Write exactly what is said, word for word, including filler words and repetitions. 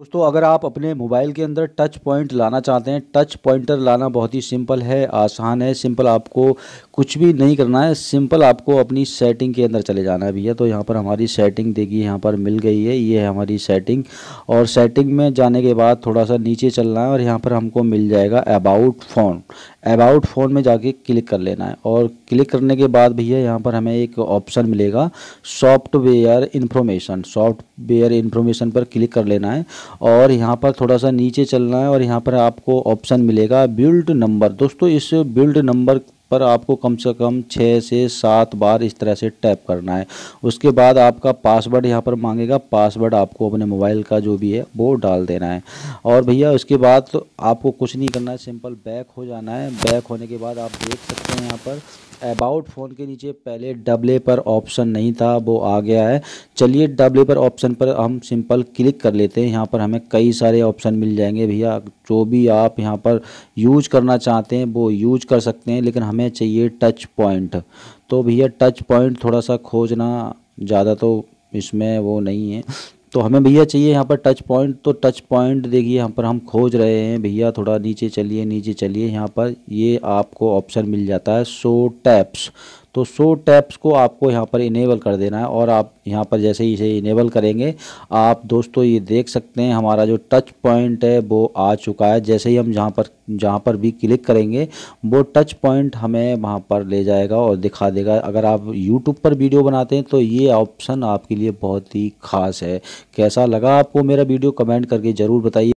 दोस्तों, अगर आप अपने मोबाइल के अंदर टच पॉइंट लाना चाहते हैं, टच पॉइंटर लाना बहुत ही सिंपल है, आसान है। सिंपल आपको कुछ भी नहीं करना है, सिंपल आपको अपनी सेटिंग के अंदर चले जाना है भैया। तो यहाँ पर हमारी सेटिंग देखिए, यहाँ पर मिल गई है, ये है हमारी सेटिंग। और सेटिंग में जाने के बाद थोड़ा सा नीचे चलना है और यहाँ पर हमको मिल जाएगा अबाउट फ़ोन। अबाउट फ़ोन में जाके क्लिक कर लेना है और क्लिक करने के बाद भैया यहाँ पर हमें एक ऑप्शन मिलेगा सॉफ्टवेयर इन्फॉर्मेशन। सॉफ्टवेयर इन्फॉर्मेशन पर क्लिक कर लेना है और यहाँ पर थोड़ा सा नीचे चलना है और यहाँ पर आपको ऑप्शन मिलेगा बिल्ड नंबर। दोस्तों, इस बिल्ड नंबर पर आपको कम से कम छः से सात बार इस तरह से टैप करना है। उसके बाद आपका पासवर्ड यहाँ पर मांगेगा, पासवर्ड आपको अपने मोबाइल का जो भी है वो डाल देना है। और भैया उसके बाद तो आपको कुछ नहीं करना है, सिंपल बैक हो जाना है। बैक होने के बाद आप देख सकते हैं यहाँ पर अबाउट फ़ोन के नीचे पहले डबल ए पर ऑप्शन नहीं था, वो आ गया है। चलिए डबल ए पर ऑप्शन पर हम सिंपल क्लिक कर लेते हैं। यहाँ पर हमें कई सारे ऑप्शन मिल जाएंगे भैया, जो भी आप यहाँ पर यूज करना चाहते हैं वो यूज कर सकते हैं, लेकिन हमें चाहिए टच पॉइंट। तो भैया टच पॉइंट थोड़ा सा खोजना, ज़्यादा तो इसमें वो नहीं है, तो हमें भैया चाहिए यहाँ पर टच पॉइंट। तो टच पॉइंट देखिए यहाँ पर हम खोज रहे हैं भैया, थोड़ा नीचे चलिए, नीचे चलिए, यहाँ पर ये आपको ऑप्शन मिल जाता है शो टैप्स। तो शो टैप्स को आपको यहाँ पर इनेबल कर देना है और आप यहाँ पर जैसे ही इसे इनेबल करेंगे आप दोस्तों ये देख सकते हैं हमारा जो टच पॉइंट है वो आ चुका है। जैसे ही हम जहाँ पर जहाँ पर भी क्लिक करेंगे वो टच पॉइंट हमें वहाँ पर ले जाएगा और दिखा देगा। अगर आप यूट्यूब पर वीडियो बनाते हैं तो ये ऑप्शन आपके लिए बहुत ही ख़ास है। कैसा लगा आपको मेरा वीडियो, कमेंट करके ज़रूर बताइए।